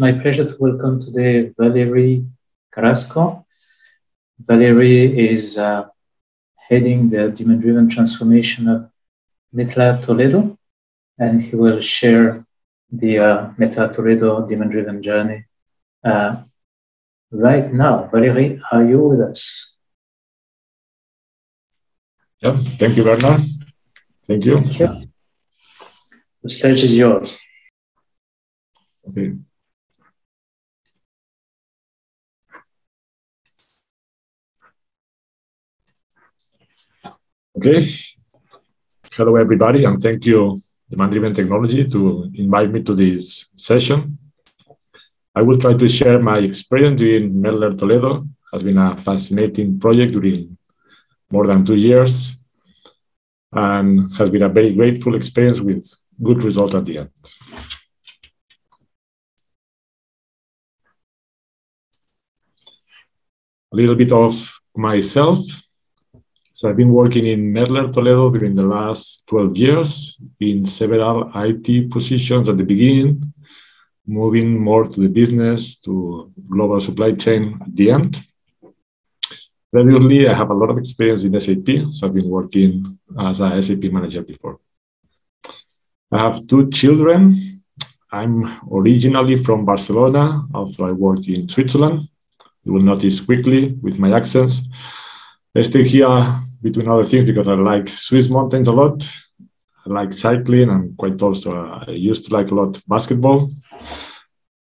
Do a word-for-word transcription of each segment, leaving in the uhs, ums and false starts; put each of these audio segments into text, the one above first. my pleasure to welcome today Valerie Carrasco. Valerie is uh, heading the Demand Driven Transformation of Mettler Toledo, and he will share the uh, Mettler Toledo Demand Driven journey uh, right now. Valerie, are you with us? Yeah, thank you, Bernard. Thank you. Thank you. The stage is yours. Okay. Okay. Hello, everybody, and thank you, Demand Driven Technology, to invite me to this session. I will try to share my experience during Mettler Toledo. It has been a fascinating project during more than two years, and has been a very grateful experience with good results at the end. A little bit of myself. So I've been working in Mettler Toledo during the last twelve years in several I T positions at the beginning, moving more to the business, to global supply chain at the end. Previously, I have a lot of experience in S A P, so I've been working as a S A P manager before. I have two children. I'm originally from Barcelona, although I worked in Switzerland. You will notice quickly with my accents. I stay here between other things because I like Swiss mountains a lot. I like cycling, and quite also uh, I used to like a lot basketball.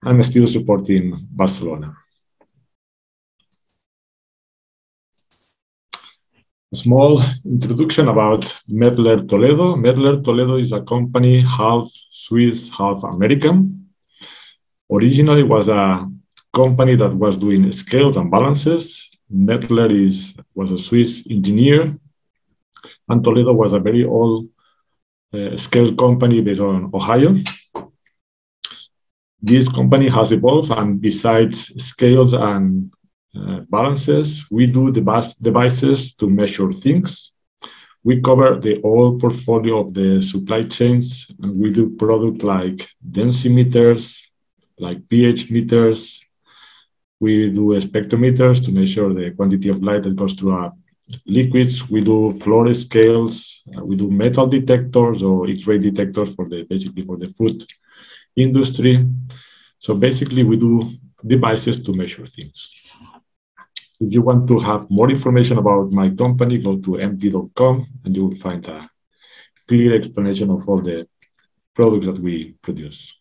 I'm still supporting Barcelona. A small introduction about Mettler Toledo. Mettler Toledo is a company half Swiss, half American. Originally was a company that was doing scales and balances. Mettler is, was a Swiss engineer, and Toledo was a very old uh, scale company based on Ohio. This company has evolved, and besides scales and uh, balances, we do device, devices to measure things. We cover the whole portfolio of the supply chains, and we do products like densimeters, like pH meters. We do spectrometers to measure the quantity of light that goes through our liquids. We do fluorescence scales. Uh, we do metal detectors or X-ray detectors for the basically for the food industry. So basically, we do devices to measure things. If you want to have more information about my company, go to M D dot com and you will find a clear explanation of all the products that we produce.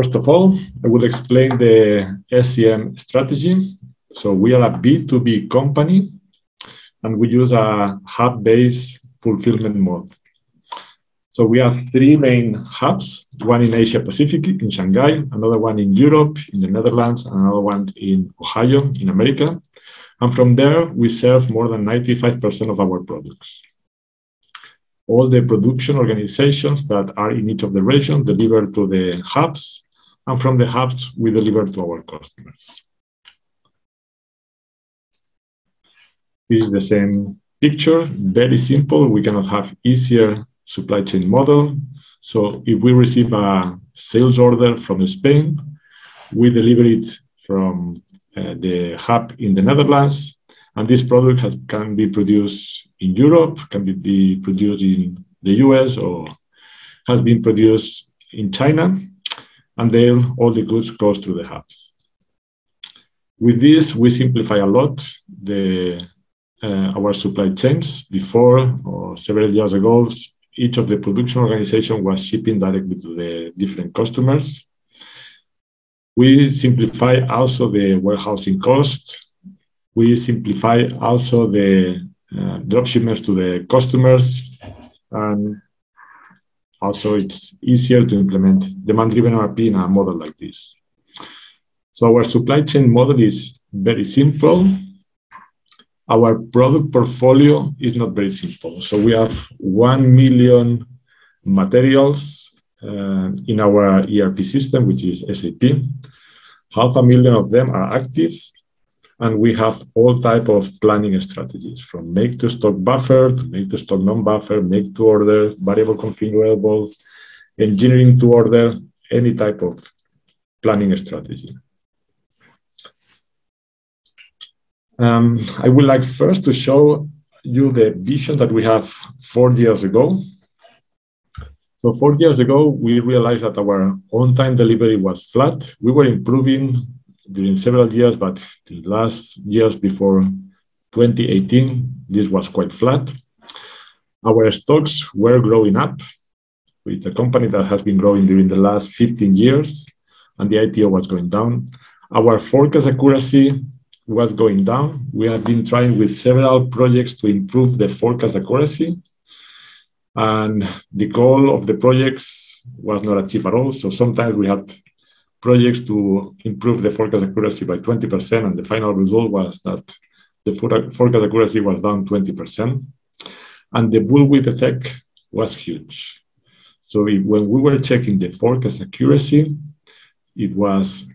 First of all, I will explain the S C M strategy. So we are a B two B company, and we use a hub-based fulfillment model. So we have three main hubs, one in Asia Pacific, in Shanghai, another one in Europe, in the Netherlands, and another one in Ohio, in America. And from there, we serve more than ninety-five percent of our products. All the production organizations that are in each of the regions deliver to the hubs, and from the hubs, we deliver to our customers. This is the same picture, very simple. We cannot have easier supply chain model. So if we receive a sales order from Spain, we deliver it from uh, the hub in the Netherlands, and this product has, can be produced in Europe, can be, be produced in the U S, or has been produced in China, and then all the goods goes through the hubs. With this, we simplify a lot the, uh, our supply chains. Before, or several years ago, each of the production organizations was shipping directly to the different customers. We simplify also the warehousing cost. We simplify also the uh, drop shipments to the customers, and also it's easier to implement demand-driven M R P in a model like this. So our supply chain model is very simple. Our product portfolio is not very simple. So we have one million materials uh, in our E R P system, which is S A P. Half a million of them are active. And we have all type of planning strategies, from make to stock buffer, to make to stock non-buffer, make to order, variable configurable, engineering to order, any type of planning strategy. Um, I would like first to show you the vision that we have four years ago. So four years ago, we realized that our on-time delivery was flat. We were improving during several years, but the last years before twenty eighteen, this was quite flat. Our stocks were growing up with a company that has been growing during the last fifteen years, and the I T O was going down. Our forecast accuracy was going down. We have been trying with several projects to improve the forecast accuracy, and the goal of the projects was not achieved at all. So sometimes we had projects to improve the forecast accuracy by twenty percent, and the final result was that the forecast accuracy was down twenty percent. And the bullwhip effect was huge. So it, when we were checking the forecast accuracy, it was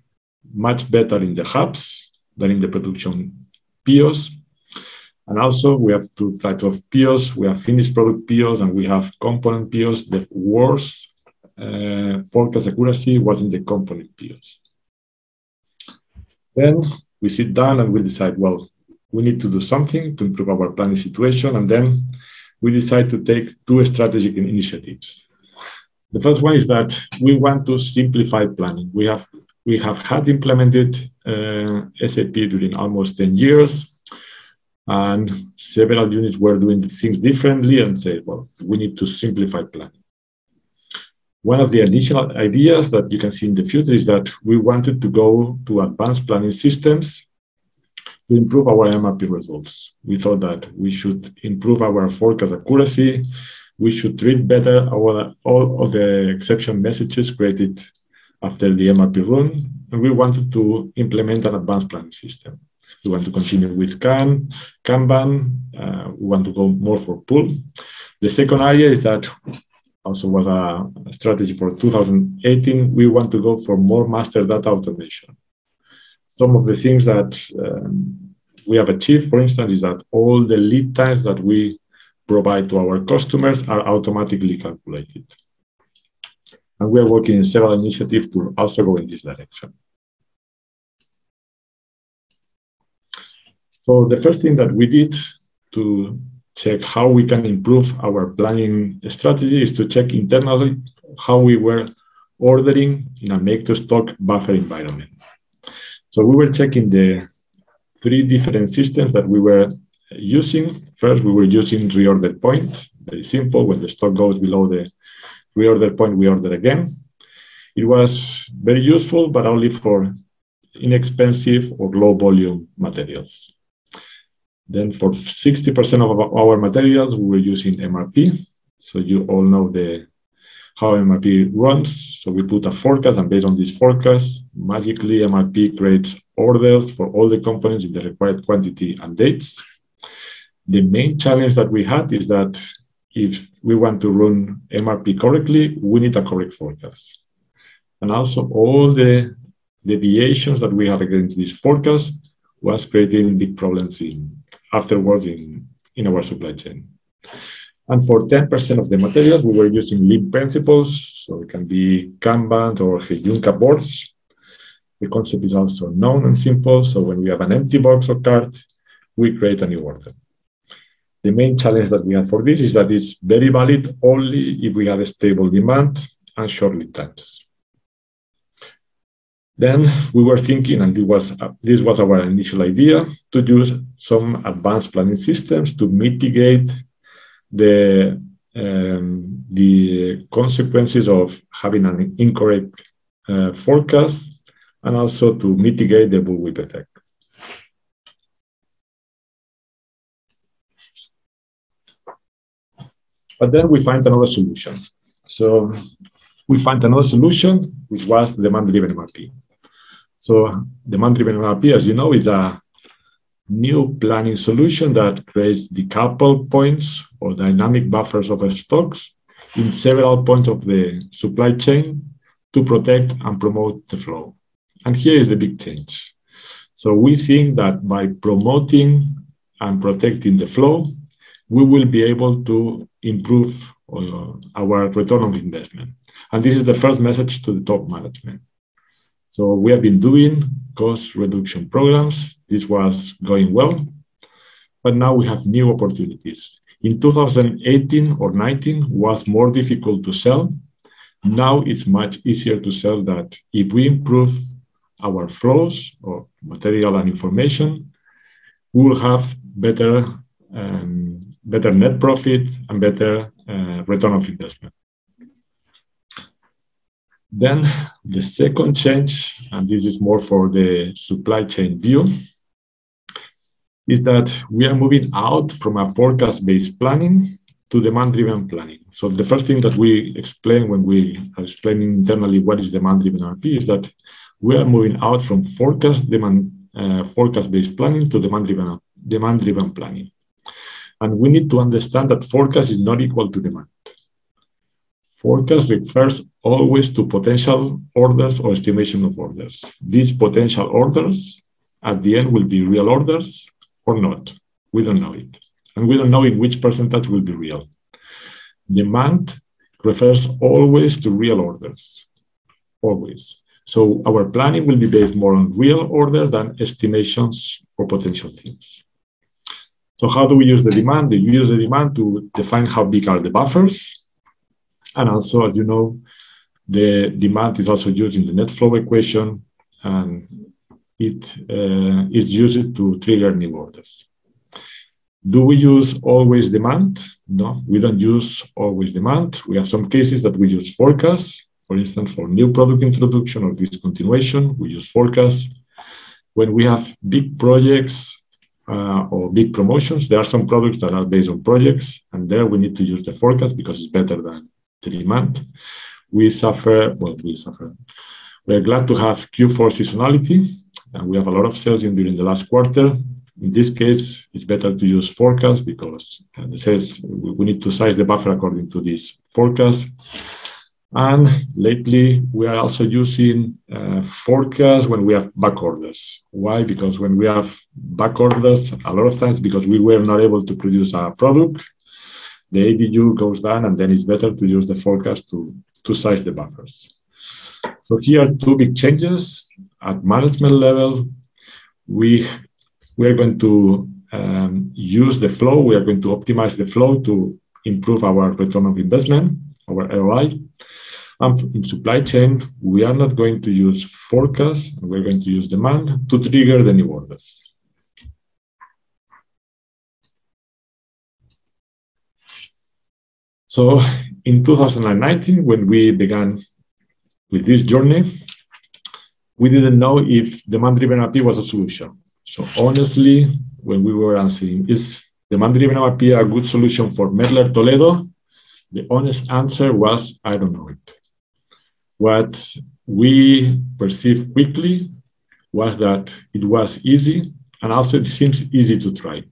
much better in the hubs than in the production P Os. And also we have two types of P Os. We have finished product P Os and we have component P Os. The worst uh, forecast accuracy was in the component P Os. Then we sit down and we decide, well, we need to do something to improve our planning situation. And then we decide to take two strategic initiatives. The first one is that we want to simplify planning. We have We have had implemented uh, S A P during almost ten years, and several units were doing things differently and said, well, we need to simplify planning. One of the additional ideas that you can see in the future is that we wanted to go to advanced planning systems to improve our M R P results. We thought that we should improve our forecast accuracy. We should treat better our, all of the exception messages created after the M R P run, and we wanted to implement an advanced planning system. We want to continue with Kan, Kanban, uh, we want to go more for pull. The second area is that, also was a, a strategy for two thousand eighteen, we want to go for more master data automation. Some of the things that um, we have achieved, for instance, is that all the lead times that we provide to our customers are automatically calculated. And we are working in several initiatives to also go in this direction. So the first thing that we did to check how we can improve our planning strategy is to check internally how we were ordering in a make-to-stock buffer environment. So we were checking the three different systems that we were using. First, we were using reorder point, very simple. When the stock goes below the reorder point, we order again. It was very useful, but only for inexpensive or low volume materials. Then for sixty percent of our materials, we were using M R P. So you all know the how M R P runs. So we put a forecast, and based on this forecast, magically M R P creates orders for all the components in the required quantity and dates. The main challenge that we had is that if we want to run M R P correctly, we need a correct forecast. And also all the deviations that we have against this forecast was creating big problems in, afterwards in, in our supply chain. And for ten percent of the materials, we were using lean principles. So it can be Kanban or Heijunka boards. The concept is also known and simple. So when we have an empty box or cart, we create a new order. The main challenge that we have for this is that it's very valid only if we have a stable demand and short lead times. Then we were thinking, and this was, uh, this was our initial idea, to use some advanced planning systems to mitigate the, um, the consequences of having an incorrect uh, forecast, and also to mitigate the bullwhip effect. But then we find another solution. So we find another solution, which was demand-driven M R P. So demand-driven M R P, as you know, is a new planning solution that creates decoupled points or dynamic buffers of stocks in several points of the supply chain to protect and promote the flow. And here is the big change. So we think that by promoting and protecting the flow, we will be able to improve uh, our return on investment. And this is the first message to the top management. So we have been doing cost reduction programs. This was going well, but now we have new opportunities. In two thousand eighteen or nineteen was more difficult to sell. Now it's much easier to sell that if we improve our flows of material and information, we will have better, um, better net profit and better uh, return of investment. Then the second change, and this is more for the supply chain view, is that we are moving out from a forecast-based planning to demand-driven planning. So the first thing that we explain when we are explaining internally what is demand-driven R P is that we are moving out from forecast demand uh, forecast-based planning to demand-driven demand-driven planning. And we need to understand that forecast is not equal to demand. Forecast refers always to potential orders or estimation of orders. These potential orders at the end will be real orders or not. We don't know it. And we don't know in which percentage will be real. Demand refers always to real orders, always. So our planning will be based more on real orders than estimations or potential things. So how do we use the demand? We use the demand to define how big are the buffers. And also, as you know, the demand is also used in the net flow equation, and it uh, is used to trigger new orders. Do we use always demand? No, we don't use always demand. We have some cases that we use forecast. For instance, for new product introduction or discontinuation, we use forecast. When we have big projects uh, or big promotions, there are some products that are based on projects, and there we need to use the forecast because it's better than the demand. We suffer, well, we suffer. We're glad to have Q four seasonality, and we have a lot of sales in during the last quarter. In this case, it's better to use forecast because the sales, we need to size the buffer according to this forecast. And lately, we are also using uh, forecasts when we have back orders. Why? Because when we have back orders, a lot of times because we were not able to produce our product, the A D U goes down, and then it's better to use the forecast to, to size the buffers. So here are two big changes at management level. We, we are going to um, use the flow. We are going to optimize the flow to improve our return on investment, our R O I. And in supply chain, we are not going to use forecast. We're going to use demand to trigger the new orders. So in two thousand nineteen, when we began with this journey, we didn't know if demand-driven R P was a solution. So honestly, when we were answering, is demand-driven R P a good solution for Mettler Toledo? The honest answer was, I don't know it. What we perceived quickly was that it was easy, and also it seems easy to try.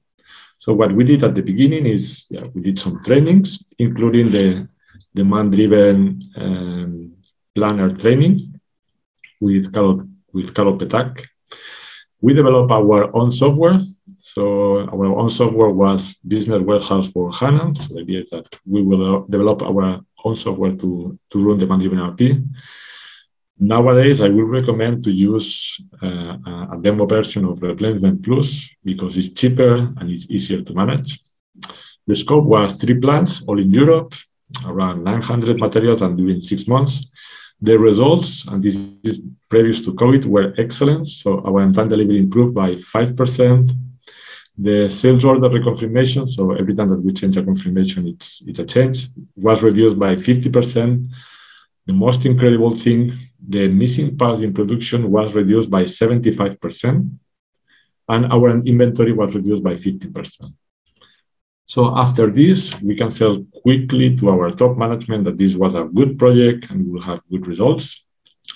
So what we did at the beginning is yeah, we did some trainings, including the demand-driven um, planner training with Carol, with Carol Ptak. We developed our own software. So our own software was Business Warehouse for HANA. So the idea is that we will develop our own software to, to run demand-driven R P. Nowadays, I will recommend to use uh, a demo version of Replenishment plus because it's cheaper and it's easier to manage. The scope was three plants, all in Europe, around nine hundred materials and during six months. The results, and this is previous to COVID, were excellent. So our on-time delivery improved by five percent. The sales order reconfirmation, so every time that we change a confirmation, it's, it's a change, was reduced by fifty percent. The most incredible thing, the missing parts in production was reduced by seventy-five percent, and our inventory was reduced by fifty percent. So after this, we can sell quickly to our top management that this was a good project and we'll have good results.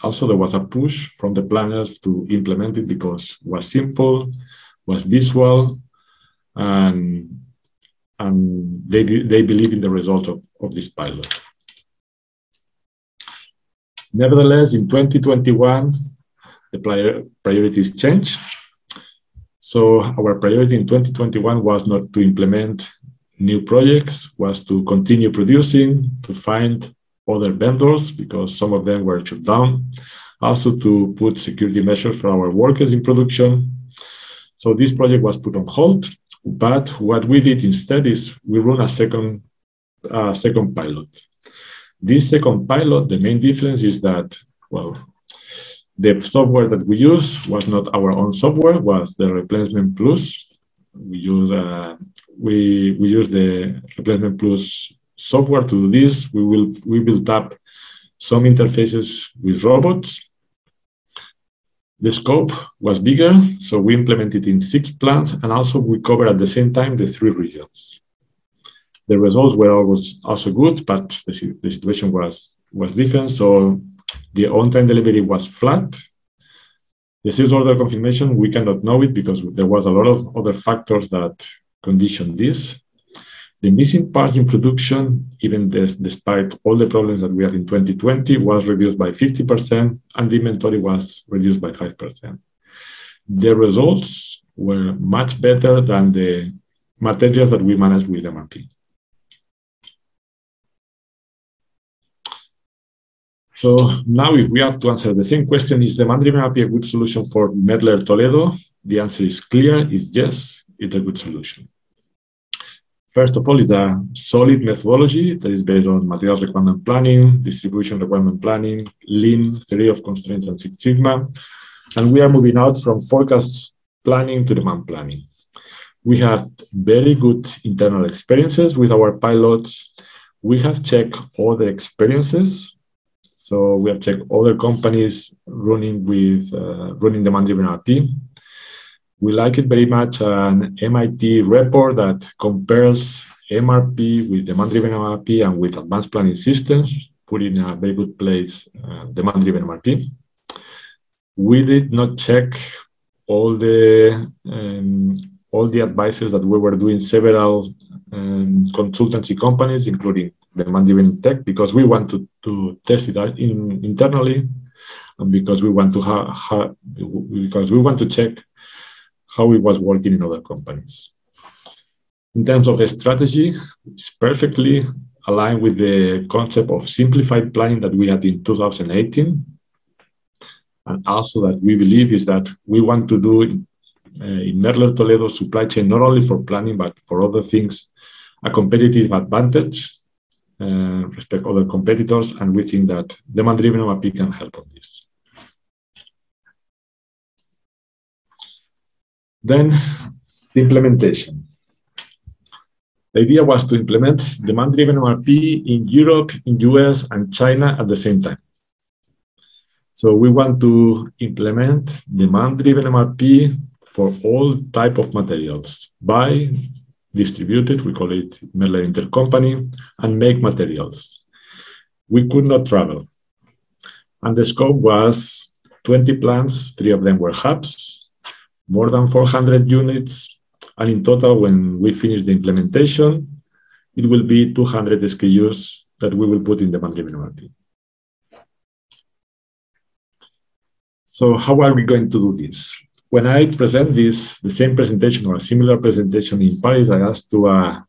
Also, there was a push from the planners to implement it because it was simple, was visual, and, and they, they believe in the result of, of this pilot. Nevertheless, in twenty twenty-one, the prior priorities changed. So our priority in twenty twenty-one was not to implement new projects, was to continue producing, to find other vendors because some of them were shut down. Also to put security measures for our workers in production. So this project was put on hold, but what we did instead is we run a second, uh, second pilot. This second pilot, the main difference is that, well, the software that we use was not our own software, was the Replenishment+. We use, uh, we, we use the Replenishment+ software to do this. We, will, we built up some interfaces with robots. The scope was bigger, so we implemented in six plants, and also we covered at the same time the three regions. The results were always also good, but the, the situation was, was different. So the on-time delivery was flat. The sales order confirmation, we cannot know it because there was a lot of other factors that conditioned this. The missing parts in production, even this, despite all the problems that we had in twenty twenty, was reduced by fifty percent, and the inventory was reduced by five percent. The results were much better than the materials that we managed with M R P. So now if we have to answer the same question, is Demand Driven M R P a good solution for Mettler Toledo? The answer is clear, is yes, it's a good solution. First of all, it's a solid methodology that is based on material requirement planning, distribution requirement planning, lean, theory of constraints, and Six Sigma. And we are moving out from forecast planning to demand planning. We had very good internal experiences with our pilots. We have checked other experiences. So we have checked other companies running with uh, running demand-driven R P. We like it very much, an M I T report that compares M R P with demand-driven M R P and with advanced planning systems, put in a very good place, uh, demand-driven M R P. We did not check all the, um, all the advices that we were doing several um, consultancy companies, including demand-driven tech, because we want to, to test it out in, internally, and because we want to ha ha because we want to check how it was working in other companies. In terms of a strategy, it's perfectly aligned with the concept of simplified planning that we had in two thousand eighteen. And also that we believe is that we want to do in, uh, in Mettler Toledo supply chain, not only for planning, but for other things, a competitive advantage, uh, respect other competitors. And we think that demand-driven M R P can help on this. Then the implementation. The idea was to implement demand-driven M R P in Europe, in U S, and China at the same time. So we want to implement demand-driven M R P for all type of materials, buy, distributed, we call it Mettler Intercompany, and make materials. We could not travel. And the scope was twenty plants, three of them were hubs, more than four hundred units, and in total, when we finish the implementation, it will be two hundred S K Us that we will put in demand-driven M R P. So how are we going to do this? When I present this, the same presentation or a similar presentation in Paris, I asked to uh,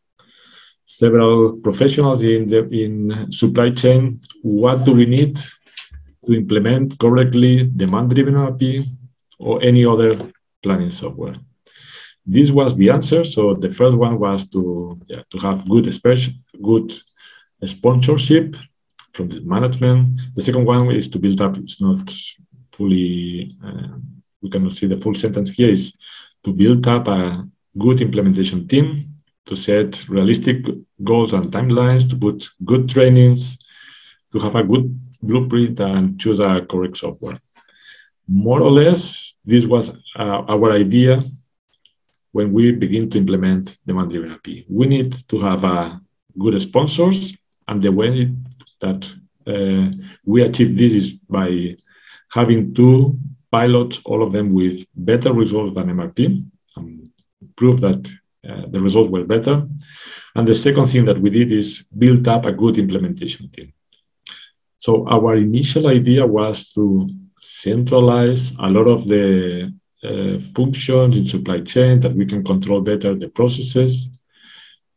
several professionals in, the, in supply chain, what do we need to implement correctly demand-driven M R P or any other planning software? This was the answer. So the first one was to, yeah, to have good, good sponsorship from the management. The second one is to build up, it's not fully, uh, we cannot see the full sentence here, is to build up a good implementation team, to set realistic goals and timelines, to put good trainings, to have a good blueprint and choose a correct software. More or less, this was uh, our idea when we begin to implement demand-driven M R P. We need to have uh, good sponsors, and the way that uh, we achieve this is by having two pilots, all of them with better results than M R P, and prove that uh, the results were better. And the second thing that we did is build up a good implementation team. So our initial idea was to centralize a lot of the uh, functions in supply chain that we can control better the processes.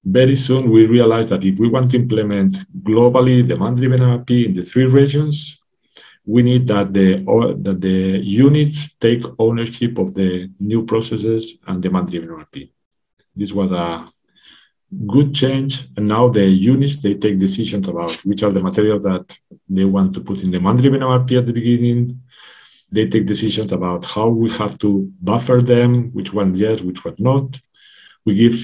very soon we realized that if we want to implement globally demand-driven M R P in the three regions, we need that the, or that the units take ownership of the new processes and demand-driven M R P. This was a good change, and now the units, they take decisions about which are the materials that they want to put in demand-driven M R P at the beginning. They take decisions about how we have to buffer them, which one yes, which one not. We give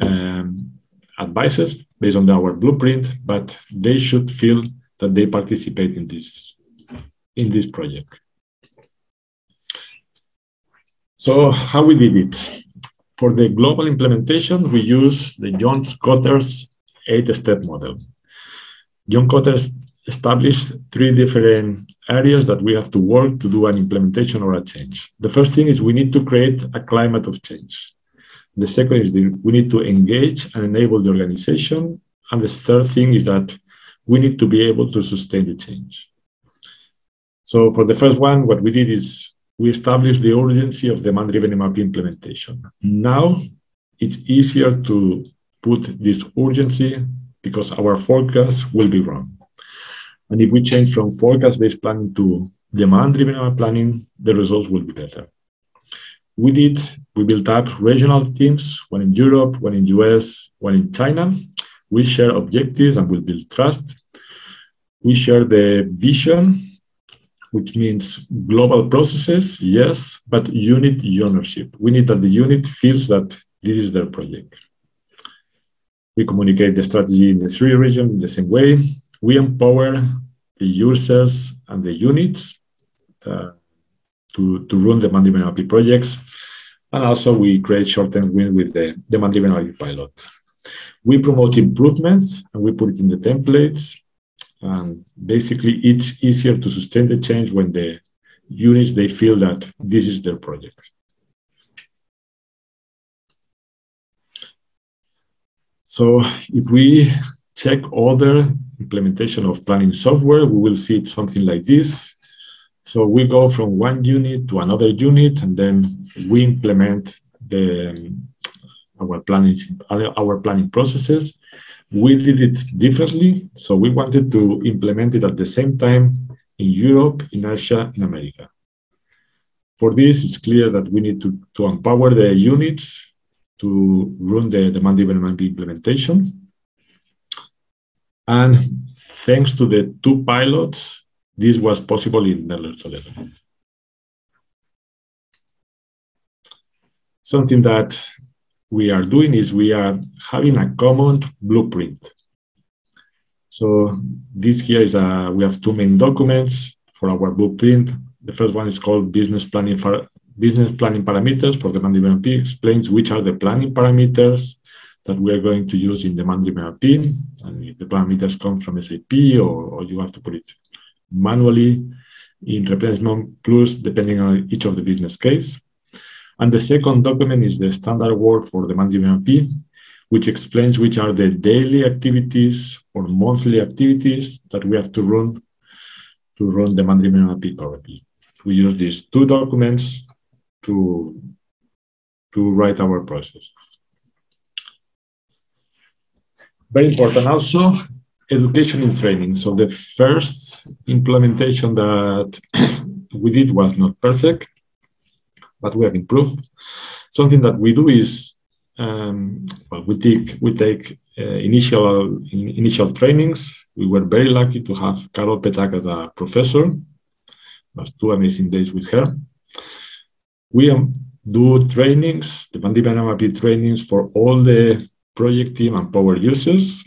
um, advices based on our blueprint, but they should feel that they participate in this in this project. So how we did it? For the global implementation, we use the John Kotter's eight-step model. John Kotter's established three different areas that we have to work to do an implementation or a change. The first thing is we need to create a climate of change. The second is that we need to engage and enable the organization. And the third thing is that we need to be able to sustain the change. So for the first one, what we did is we established the urgency of demand-driven M R P implementation. Now it's easier to put this urgency because our forecast will be wrong. And if we change from forecast-based planning to demand-driven planning, the results will be better. We did, we built up regional teams, one in Europe, one in U S, one in China. We share objectives and we build trust. We share the vision, which means global processes, yes, but unit ownership. We need that the unit feels that this is their project. We communicate the strategy in the three regions in the same way. We empower the users and the units uh, to, to run demand-driven M R P projects. And also we create short-term win with the demand-driven M R P pilot. We promote improvements and we put it in the templates. And basically it's easier to sustain the change when the units, they feel that this is their project. So if we check other implementation of planning software, we will see it something like this. So we go from one unit to another unit, and then we implement the, our, planning, our planning processes. We did it differently. So we wanted to implement it at the same time in Europe, in Asia, in America. For this, it's clear that we need to, to empower the units to run the demand-driven M R P implementation. And thanks to the two pilots, this was possible in Mettler Toledo. Something that we are doing is we are having a common blueprint. So this here is a, we have two main documents for our blueprint. The first one is called Business Planning, for, Business Planning Parameters for Demand-Driven M R P, explains which are the planning parameters that we are going to use in demand-driven M R P. And if the parameters come from S A P, or, or you have to put it manually in Replenishment+, depending on each of the business case. And the second document is the standard work for demand-driven M R P, which explains which are the daily activities or monthly activities that we have to run to run demand-driven M R P correctly. We use these two documents to, to write our process. Very important also, education and training. So the first implementation that we did was not perfect, but we have improved. Something that we do is, um, well, we take, we take uh, initial, in, initial trainings. We were very lucky to have Carol Ptak as a professor. It was two amazing days with her. We um, do trainings, the Pandiba N M A P trainings for all the project team and power users.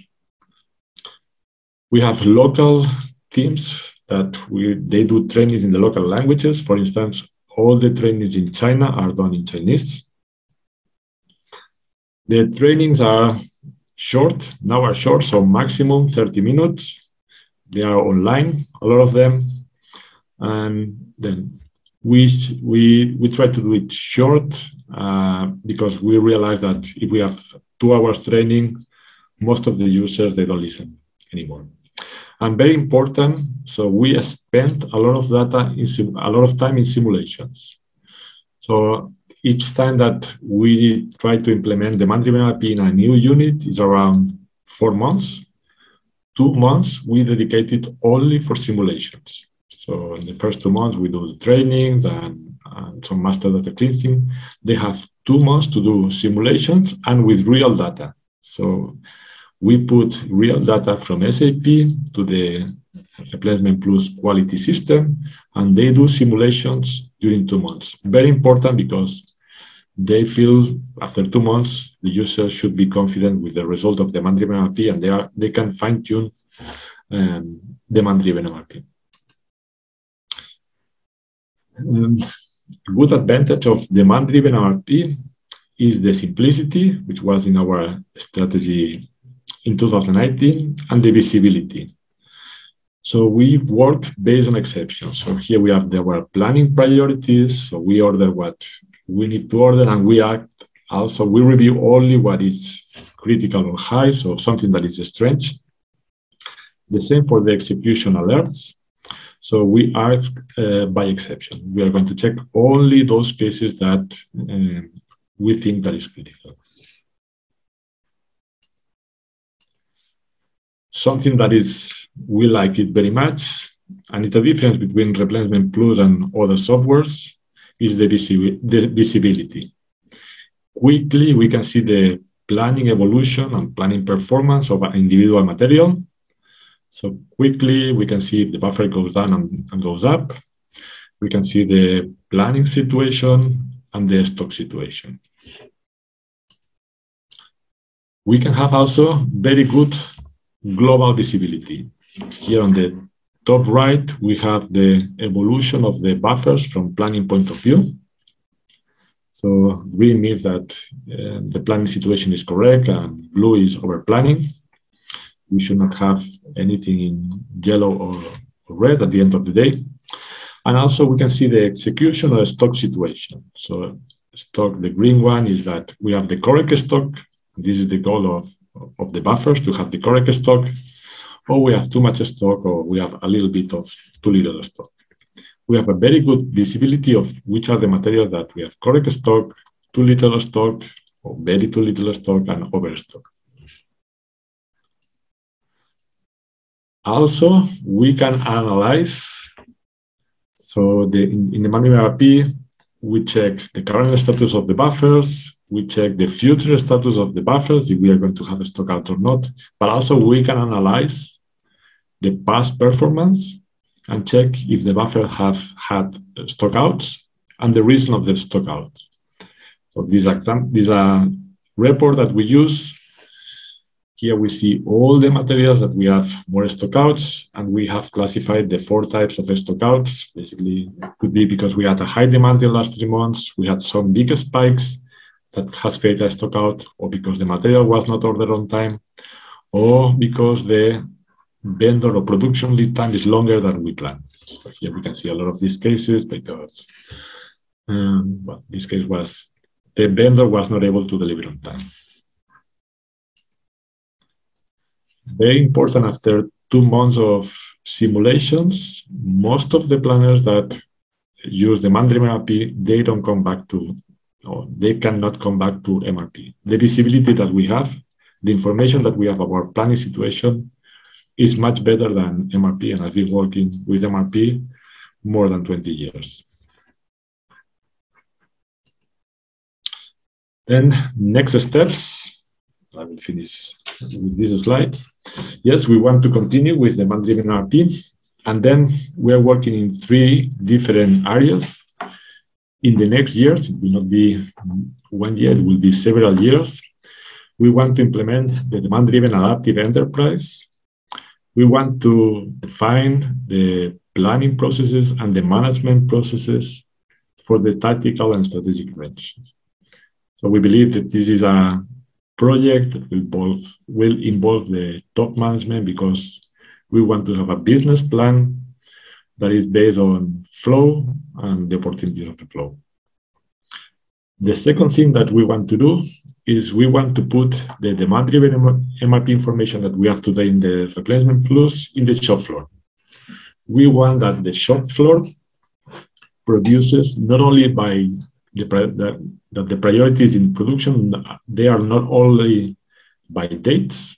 We have local teams that we, they do trainings in the local languages. For instance, all the trainings in China are done in Chinese. The trainings are short, now are short, so maximum thirty minutes. They are online, a lot of them. And then we, we, we try to do it short uh, because we realize that if we have two hours training, most of the users, they don't listen anymore. And very important, so we spent a lot of data, in a lot of time in simulations. So each time that we try to implement Demand Driven M A P in a new unit is around four months. Two months we dedicate it only for simulations. So in the first two months we do the trainings and, and some master data cleansing. They have two months to do simulations and with real data. So we put real data from S A P to the Replenishment+ quality system, and they do simulations during two months. Very important because they feel after two months, the user should be confident with the result of demand-driven M R P, and they, are, they can fine-tune um, demand-driven M R P. Um, good advantage of demand-driven M R P is the simplicity, which was in our strategy in two thousand nineteen, and the visibility. So we work based on exceptions. So here we have the, our planning priorities. So we order what we need to order, and we act also. We review only what is critical or high, so something that is strange. The same for the execution alerts. So we act uh, by exception. We are going to check only those cases that uh, we think that is critical. Something that is, we like it very much, and it's a difference between Replenishment+ and other softwares, is the, visi the visibility. Quickly, we can see the planning evolution and planning performance of an individual material. So quickly, we can see if the buffer goes down and, and goes up. We can see the planning situation and the stock situation. We can have also very good global visibility. Here on the top right, we have the evolution of the buffers from planning point of view. So green means that uh, the planning situation is correct, and blue is over planning. We should not have anything in yellow or red at the end of the day. And also we can see the execution or stock situation. So stock, the green one is that we have the correct stock. This is the goal of of the buffers, to have the correct stock, or we have too much stock, or we have a little bit of too little stock. We have a very good visibility of which are the materials that we have correct stock, too little stock, or very too little stock, and overstock. Also, we can analyze. So the, in, in the M A P, we check the current status of the buffers. We check the future status of the buffers, if we are going to have a stock out or not. But also we can analyze the past performance and check if the buffer have had stock outs and the reason of the stock out. So these are, these are report that we use. Here we see all the materials that we have more stock outs, and we have classified the four types of stock outs. Basically, it could be because we had a high demand in the last three months, we had some big spikes that has created a stock out, or because the material was not ordered on time, or because the vendor or production lead time is longer than we planned. So here we can see a lot of these cases because um, well, this case was the vendor was not able to deliver on time. Very important, after two months of simulations, most of the planners that use the Demand-Driven M R P, they don't come back to or they cannot come back to M R P. The visibility that we have, the information that we have about our planning situation is much better than M R P, and I've been working with M R P more than twenty years. Then next steps, I will finish with this slide. Yes, we want to continue with the demand-driven M R P, and then we are working in three different areas. In the next years, it will not be one year, it will be several years. We want to implement the demand-driven adaptive enterprise. We want to define the planning processes and the management processes for the tactical and strategic ventures. So we believe that this is a project that will involve, will involve the top management, because we want to have a business plan that is based on flow and the opportunities of the flow. The second thing that we want to do is we want to put the demand-driven M R P information that we have today in the Replenishment+ in the shop floor. We want that the shop floor produces not only by the, the, that the priorities in production, they are not only by dates,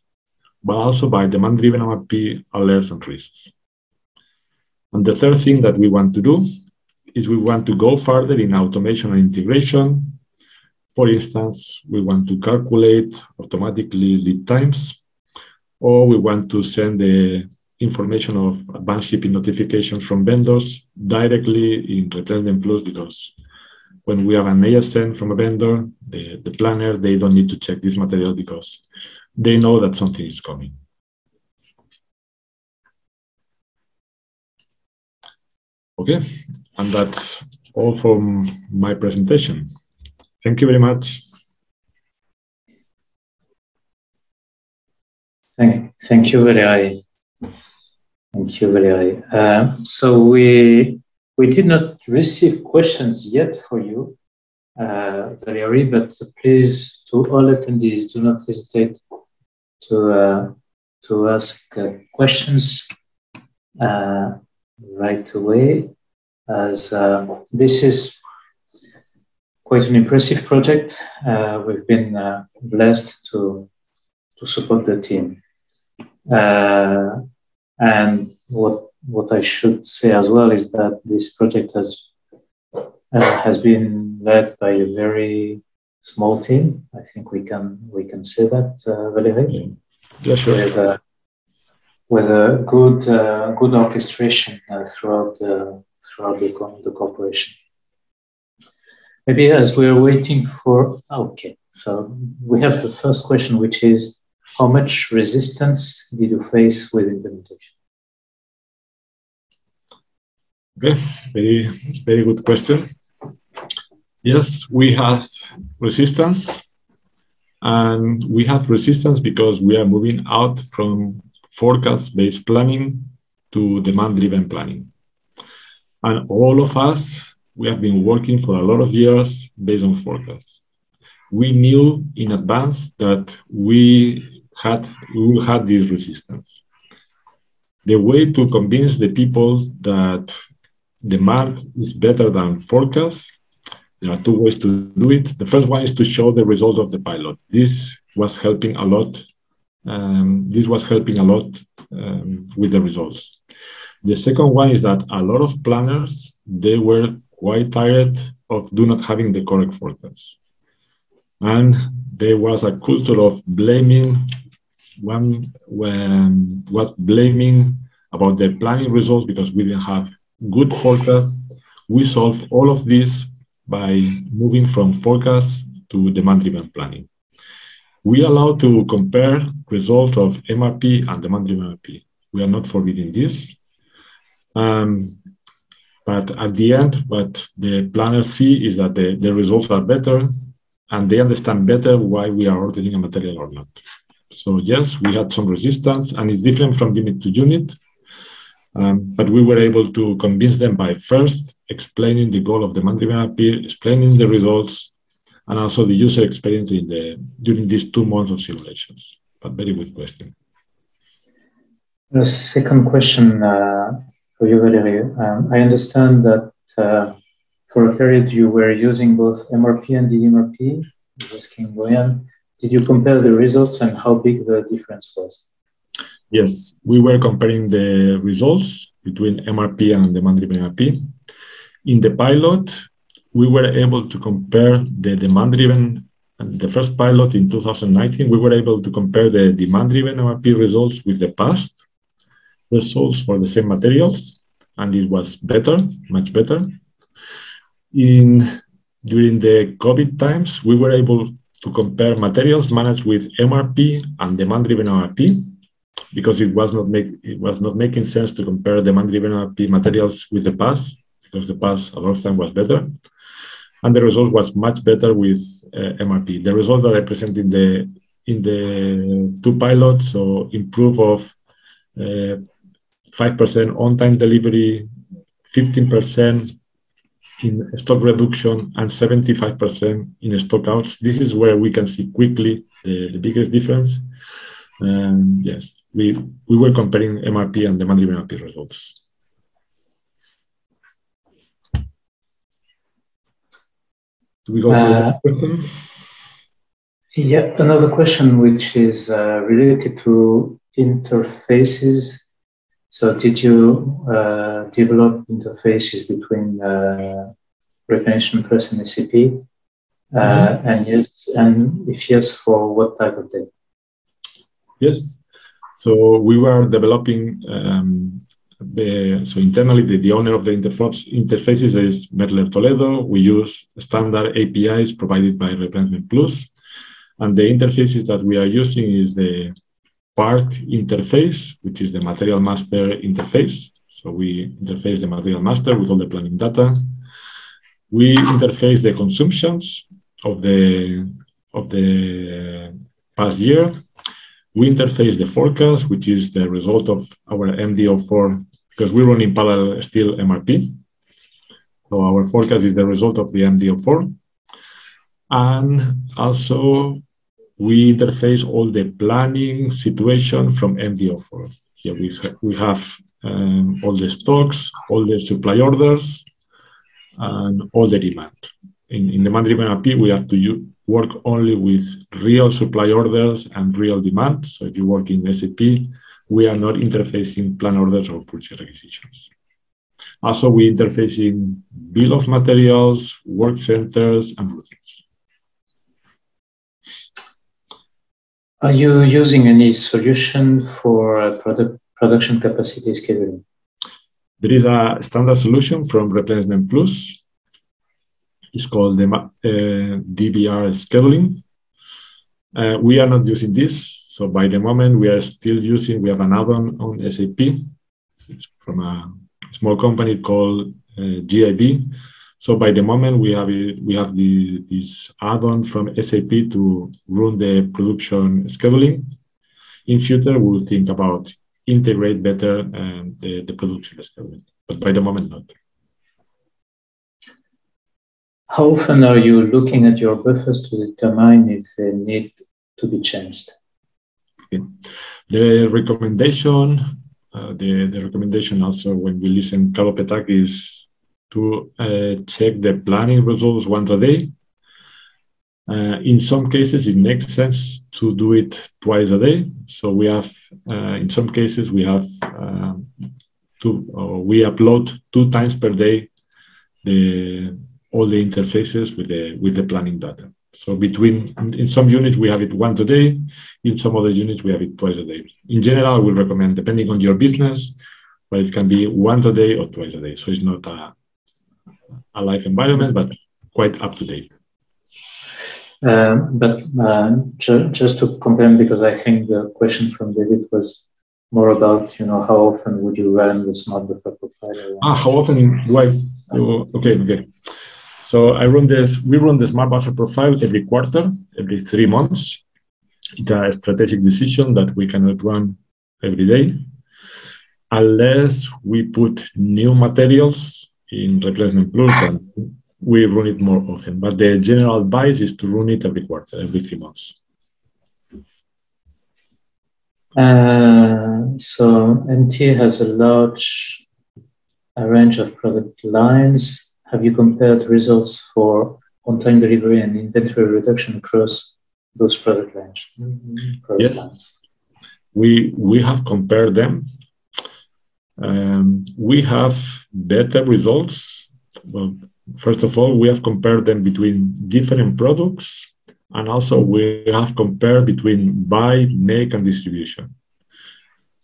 but also by demand-driven M R P alerts and risks. And the third thing that we want to do is we want to go further in automation and integration. For instance, we want to calculate automatically lead times, or we want to send the information of advanced shipping notifications from vendors directly in Replenishment Plus, because when we have an A S N from a vendor, the, the planners, they don't need to check this material because they know that something is coming. Okay, and that's all from my presentation. Thank you very much. Thank, thank you, Valerie. Thank you, Valerie. Uh, so we we did not receive questions yet for you, uh, Valerie. But please, to all attendees, do not hesitate to uh, to ask uh, questions uh, right away, as uh, this is quite an impressive project. Uh, we've been uh, blessed to to support the team. Uh, and what what I should say as well is that this project has uh, has been led by a very small team. I think we can we can say that, uh, Valerie. Yeah, sure. With, uh, with a good uh, good orchestration uh, throughout the throughout the, the corporation. Maybe as we're waiting for, okay, so we have the first question, which is, how much resistance did you face with implementation? Okay, very, very good question. Yes, we have resistance, and we have resistance because we are moving out from forecast-based planning to demand-driven planning. And all of us, we have been working for a lot of years based on forecasts. We knew in advance that we had, we had this resistance. The way to convince the people that demand is better than forecast, there are two ways to do it. The first one is to show the results of the pilot. This was helping a lot. Um, this was helping a lot um, with the results. The second one is that a lot of planners, they were quite tired of do not having the correct forecast. And there was a culture of blaming, one when, was blaming about their planning results because we didn't have good forecasts. We solved all of this by moving from forecasts to demand-driven planning. We allow to compare results of M R P and demand-driven M R P. We are not forbidding this. Um, But at the end, what the planners see is that the, the results are better and they understand better why we are ordering a material or not. So yes, we had some resistance, and it's different from unit to unit. Um, but we were able to convince them by first explaining the goal of the demand-driven M R P, explaining the results, and also the user experience in the, during these two months of simulations. But very good question. The second question, uh... for you, Valerie, um, I understand that uh, for a period you were using both M R P and D D M R P. Asking William, did you compare the results and how big the difference was? Yes, we were comparing the results between M R P and demand-driven M R P. In the pilot, we were able to compare the demand-driven. The first pilot in two thousand nineteen, we were able to compare the demand-driven M R P results with the past results for the same materials, and it was better, much better. In, during the COVID times, we were able to compare materials managed with M R P and demand-driven M R P, because it was not make, it was not making sense to compare demand-driven M R P materials with the past, because the past a lot of time was better, and the result was much better with uh, M R P. The result that I presented in the in the two pilots, so improve of Uh, five percent on-time delivery, fifteen percent in stock reduction, and seventy-five percent in stockouts. This is where we can see quickly the, the biggest difference. And yes, we, we were comparing M R P and demand-driven M R P results. Do we go to uh, another question? Yeah, another question which is uh, related to interfaces. So did you uh, develop interfaces between uh, Replenishment+ and S A P? Uh, mm-hmm. And yes, and if yes, for what type of data? Yes. So we were developing um, the so internally the, the owner of the interface interfaces is Mettler Toledo. We use standard A P Is provided by Replenishment+, and the interfaces that we are using is the part interface, which is the material master interface. So we interface the material master with all the planning data. We interface the consumptions of the of the past year. We interface the forecast, which is the result of our M D zero four, because we run in parallel still M R P. So our forecast is the result of the M D zero four. And also we interface all the planning situation from M D zero four. Here we, we have um, all the stocks, all the supply orders, and all the demand. In, in Demand Driven M R P, we have to use, work only with real supply orders and real demand. So if you work in S A P, we are not interfacing plan orders or purchase requisitions. Also, we interface in bill of materials, work centers, and routines. Are you using any solution for uh, product, production capacity scheduling? There is a standard solution from Replenishment+. It's called the uh, D B R scheduling. Uh, we are not using this. So by the moment, we are still using, we have an add-on on S A P. It's from a small company called uh, G A B. So by the moment, we have it, we have the, this add-on from S A P to run the production scheduling. In future, we'll think about integrate better um, the, the production scheduling. But by the moment, not. How often are you looking at your buffers to determine if they need to be changed? Okay. The recommendation, uh, the, the recommendation also when we listen to Carol Ptak is to uh, check the planning results once a day. Uh, in some cases, it makes sense to do it twice a day. So we have, uh, in some cases, we have uh, two, or we upload two times per day the all the interfaces with the with the planning data. So between, in some units, we have it once a day. In some other units, we have it twice a day. In general, I will recommend, depending on your business, but it can be once a day or twice a day. So it's not a, a live environment, but quite up to date. Uh, but uh, ju just to compare, because I think the question from David was more about, you know, how often would you run the smart buffer profiler? Ah, how often do I? So, okay, okay. So I run this, we run the smart buffer profile every quarter, every three months. It's a strategic decision that we cannot run every day unless we put new materials in Replenishment+, and we run it more often. But the general advice is to run it every quarter, every three months. Uh, so M T has a large a range of product lines. Have you compared results for on-time delivery and inventory reduction across those product lines? Product yes, lines? we we have compared them. Um, we have better results. Well, first of all, we have compared them between different products, and also we have compared between buy, make, and distribution.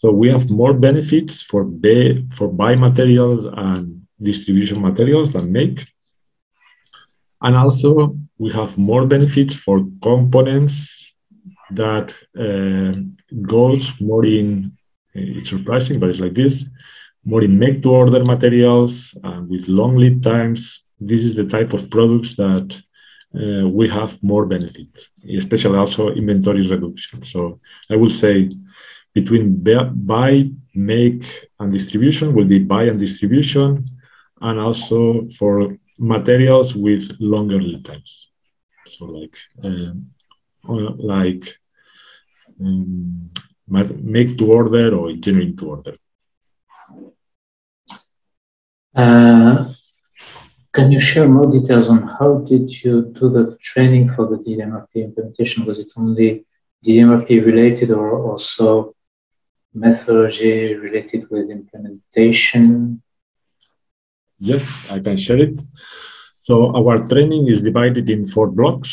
So we have more benefits for buy, for buy materials and distribution materials than make. And also we have more benefits for components that uh, goes more in, it's surprising, but it's like this, more in make to order materials and with long lead times. This is the type of products that uh, we have more benefits, especially also inventory reduction. So I will say between buy, make, and distribution will be buy and distribution, and also for materials with longer lead times. So like, um, like um, make to order or engineering to order. Uh, Can you share more details on how did you do the training for the D D M R P implementation? Was it only D D M R P related or also methodology related with implementation? Yes, I can share it. So our training is divided in four blocks.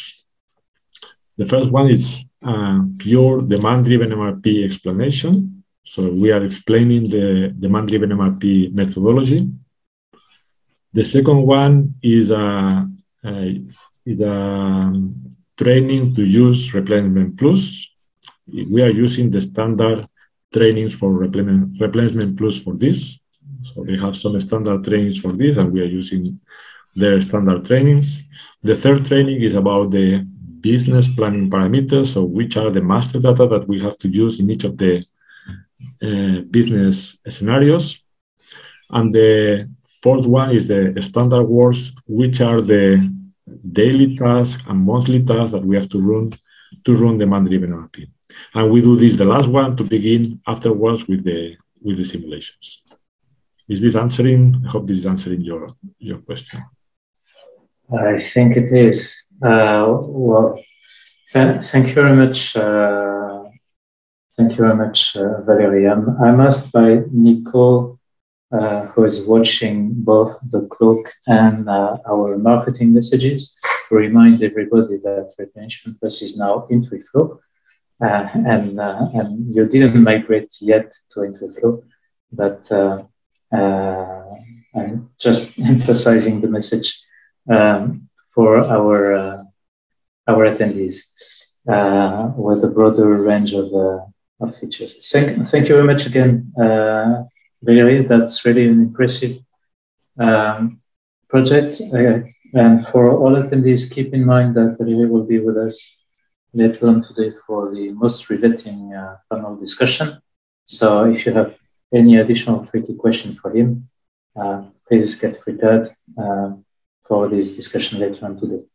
The first one is uh, pure demand-driven M R P explanation. So we are explaining the demand-driven M R P methodology. The second one is a, a, is a training to use Replenishment+. We are using the standard trainings for Replen Replenishment+ for this. So they have some standard trainings for this, and we are using their standard trainings. The third training is about the business planning parameters, so which are the master data that we have to use in each of the uh, business scenarios. And the fourth one is the standard works, which are the daily tasks and monthly tasks that we have to run to run demand-driven M R P. And we do this, the last one, to begin afterwards with the with the simulations. Is this answering? I hope this is answering your your question. I think it is. Uh, well, th thank you very much. Uh, thank you very much, uh, Valerie. I'm, I'm asked by Nicole, uh, who is watching both the clock and uh, our marketing messages, to remind everybody that Replenishment+ is now Intuiflow. Uh, and, uh, and you didn't migrate yet to Intuiflow, but uh, uh, I'm just emphasizing the message um, for our uh, our attendees uh, with a broader range of, uh, of features. Thank, thank you very much again, uh, Valerie. That's really an impressive um, project. Uh, and for all attendees, keep in mind that Valerie will be with us later on today for the most riveting uh, panel discussion. So if you have any additional tricky question for him, uh, please get prepared uh, for this discussion later on today.